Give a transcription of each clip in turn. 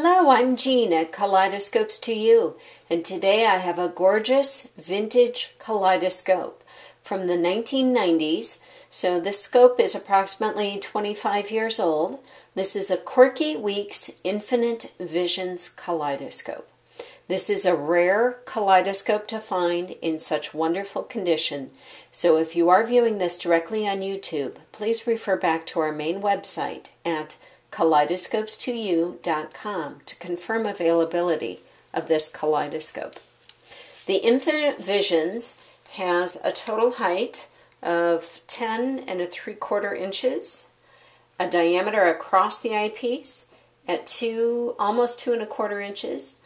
Hello, I'm Jean at Kaleidoscopes to You, and today I have a gorgeous vintage kaleidoscope from the 1990s. So this scope is approximately 25 years old. This is a Corki Weeks Infinite Visions kaleidoscope. This is a rare kaleidoscope to find in such wonderful condition. So if you are viewing this directly on YouTube, please refer back to our main website at kaleidoscopestoyou.com to confirm availability of this kaleidoscope. The Infinite Visions has a total height of 10 3/4 inches, a diameter across the eyepiece at almost 2 1/4 inches.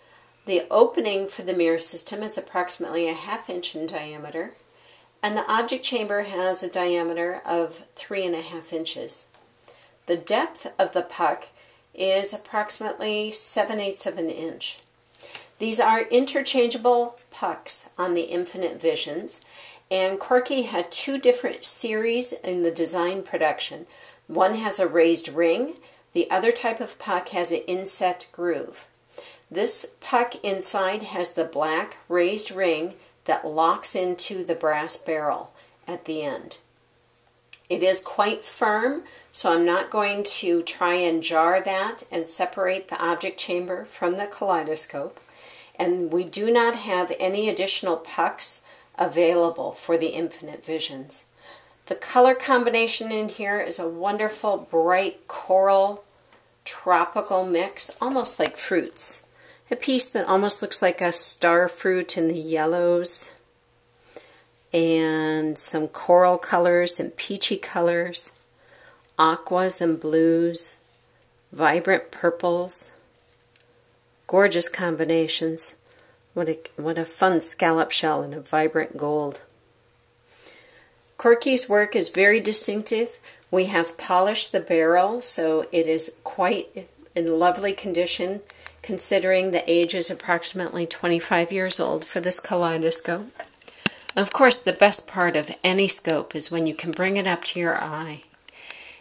The opening for the mirror system is approximately 1/2 inch in diameter, and the object chamber has a diameter of 3 1/2 inches. The depth of the puck is approximately 7/8 of an inch. These are interchangeable pucks on the Infinite Visions, and Corki had two different series in the design production. One has a raised ring, the other type of puck has an inset groove. This puck inside has the black raised ring that locks into the brass barrel at the end. It is quite firm, so I'm not going to try and jar that and separate the object chamber from the kaleidoscope. And we do not have any additional pucks available for the Infinite Visions. The color combination in here is a wonderful bright coral tropical mix, almost like fruits. A piece that almost looks like a star fruit in the yellows, and some coral colors and peachy colors, aquas and blues, vibrant purples, gorgeous combinations. What a fun scallop shell and a vibrant gold. Corki's work is very distinctive. We have polished the barrel, so it is quite in lovely condition considering the age is approximately 25 years old for this kaleidoscope. Of course, the best part of any scope is when you can bring it up to your eye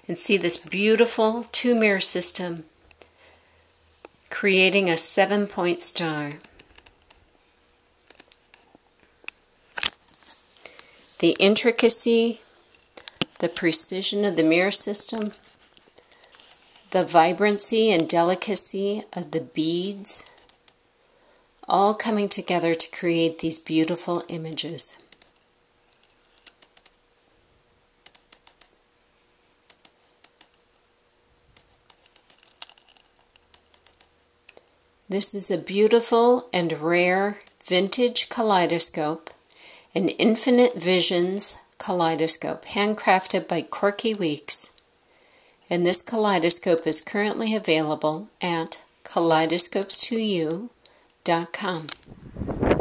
and see this beautiful two-mirror system creating a 7-point star. The intricacy, the precision of the mirror system, the vibrancy and delicacy of the beads, all coming together to create these beautiful images. This is a beautiful and rare vintage kaleidoscope, an Infinite Visions kaleidoscope, handcrafted by Corki Weeks. And this kaleidoscope is currently available at kaleidoscopestoyou.com.